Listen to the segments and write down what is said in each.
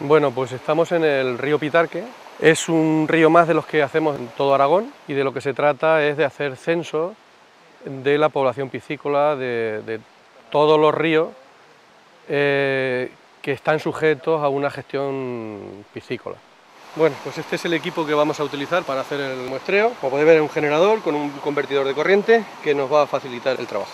Bueno, pues estamos en el río Pitarque. Es un río más de los que hacemos en todo Aragón y de lo que se trata es de hacer censo de la población piscícola de todos los ríos que están sujetos a una gestión piscícola. Bueno, pues este es el equipo que vamos a utilizar para hacer el muestreo. Como podéis ver, es un generador con un convertidor de corriente que nos va a facilitar el trabajo.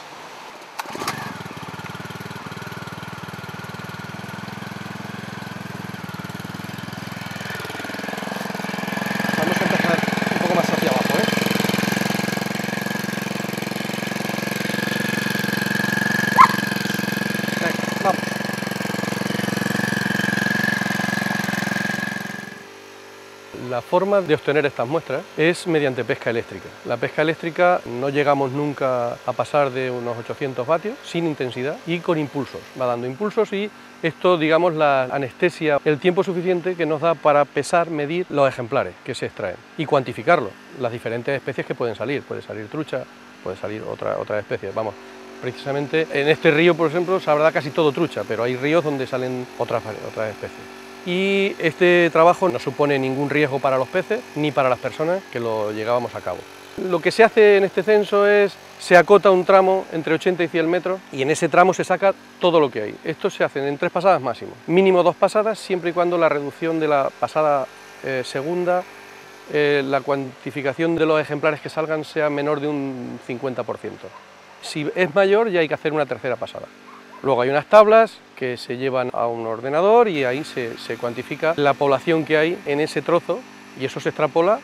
La forma de obtener estas muestras es mediante pesca eléctrica. La pesca eléctrica no llegamos nunca a pasar de unos 800 vatios, sin intensidad y con impulsos. Va dando impulsos y esto, digamos, la anestesia el tiempo suficiente que nos da para pesar, medir los ejemplares que se extraen y cuantificarlos, las diferentes especies que pueden salir. Puede salir trucha, puede salir otra especie, vamos. Precisamente en este río, por ejemplo, saldrá casi todo trucha, pero hay ríos donde salen otras especies. Y este trabajo no supone ningún riesgo para los peces ni para las personas que lo llevábamos a cabo. Lo que se hace en este censo es, se acota un tramo entre 80 y 100 metros y en ese tramo se saca todo lo que hay. Esto se hace en 3 pasadas máximo, mínimo 2 pasadas, siempre y cuando la reducción de la pasada segunda, la cuantificación de los ejemplares que salgan sea menor de un 50%. Si es mayor ya hay que hacer una 3ª pasada. Luego hay unas tablas que se llevan a un ordenador y ahí se cuantifica la población que hay en ese trozo y eso se extrapola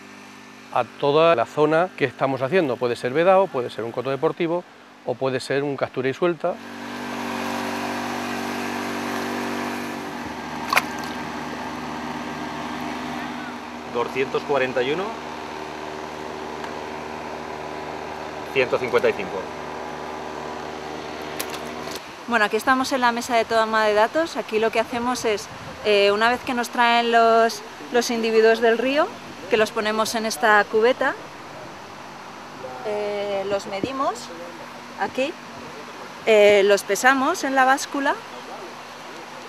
a toda la zona que estamos haciendo. Puede ser vedado, puede ser un coto deportivo o puede ser un captura y suelta. ...241... ...155... Bueno, aquí estamos en la mesa de toma de datos. Aquí lo que hacemos es, una vez que nos traen los individuos del río, que los ponemos en esta cubeta, los medimos aquí, los pesamos en la báscula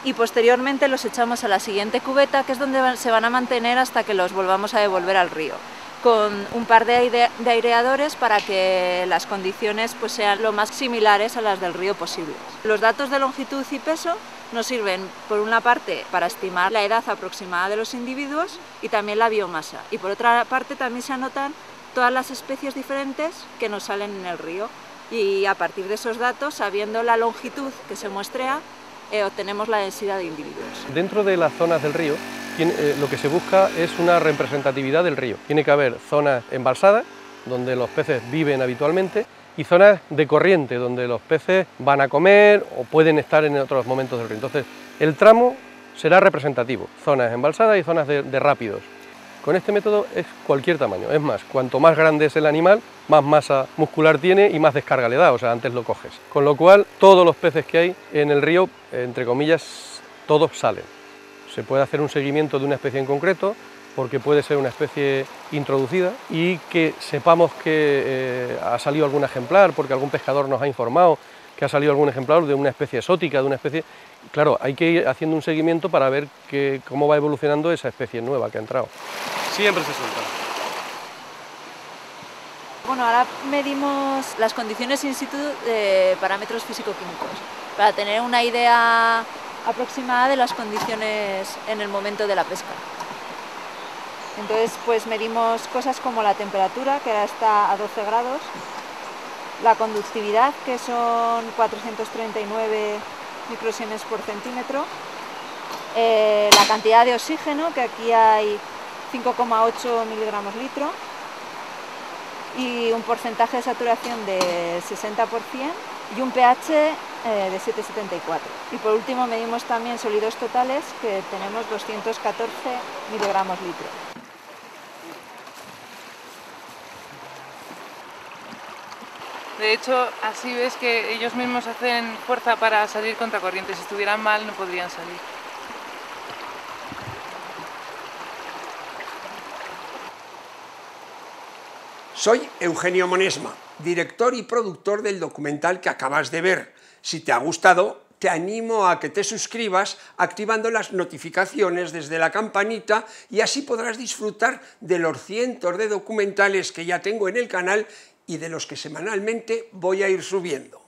y posteriormente los echamos a la siguiente cubeta, que es donde se van a mantener hasta que los volvamos a devolver al río, con un par de aireadores para que las condiciones pues, sean lo más similares a las del río posible. Los datos de longitud y peso nos sirven, por una parte, para estimar la edad aproximada de los individuos y también la biomasa. Y por otra parte también se anotan todas las especies diferentes que nos salen en el río. Y a partir de esos datos, sabiendo la longitud que se muestrea, obtenemos la densidad de individuos. Dentro de las zonas del río, lo que se busca es una representatividad del río. Tiene que haber zonas embalsadas, donde los peces viven habitualmente, y zonas de corriente, donde los peces van a comer o pueden estar en otros momentos del río. Entonces, el tramo será representativo, zonas embalsadas y zonas de rápidos. Con este método es cualquier tamaño, es más, cuanto más grande es el animal, más masa muscular tiene y más descarga le da, o sea, antes lo coges. Con lo cual, todos los peces que hay en el río, entre comillas, todos salen. Se puede hacer un seguimiento de una especie en concreto, porque puede ser una especie introducida y que sepamos que ha salido algún ejemplar, porque algún pescador nos ha informado que ha salido algún ejemplar de una especie exótica, de una especie... Claro, hay que ir haciendo un seguimiento para ver cómo va evolucionando esa especie nueva que ha entrado. Siempre se suelta. Bueno, ahora medimos las condiciones in situ de parámetros físico-químicos, para tener una idea aproximada de las condiciones en el momento de la pesca. Entonces pues medimos cosas como la temperatura, que ahora está a 12 grados, la conductividad, que son 439 microsiemes por centímetro, la cantidad de oxígeno, que aquí hay 5,8 miligramos litro, y un porcentaje de saturación de 60% y un pH de 7,74. Y por último medimos también sólidos totales, que tenemos 214 miligramos litro. De hecho, así ves que ellos mismos hacen fuerza para salir contra corriente. Si estuvieran mal, no podrían salir. Soy Eugenio Monesma, director y productor del documental que acabas de ver. Si te ha gustado, te animo a que te suscribas activando las notificaciones desde la campanita y así podrás disfrutar de los cientos de documentales que ya tengo en el canal y de los que semanalmente voy a ir subiendo.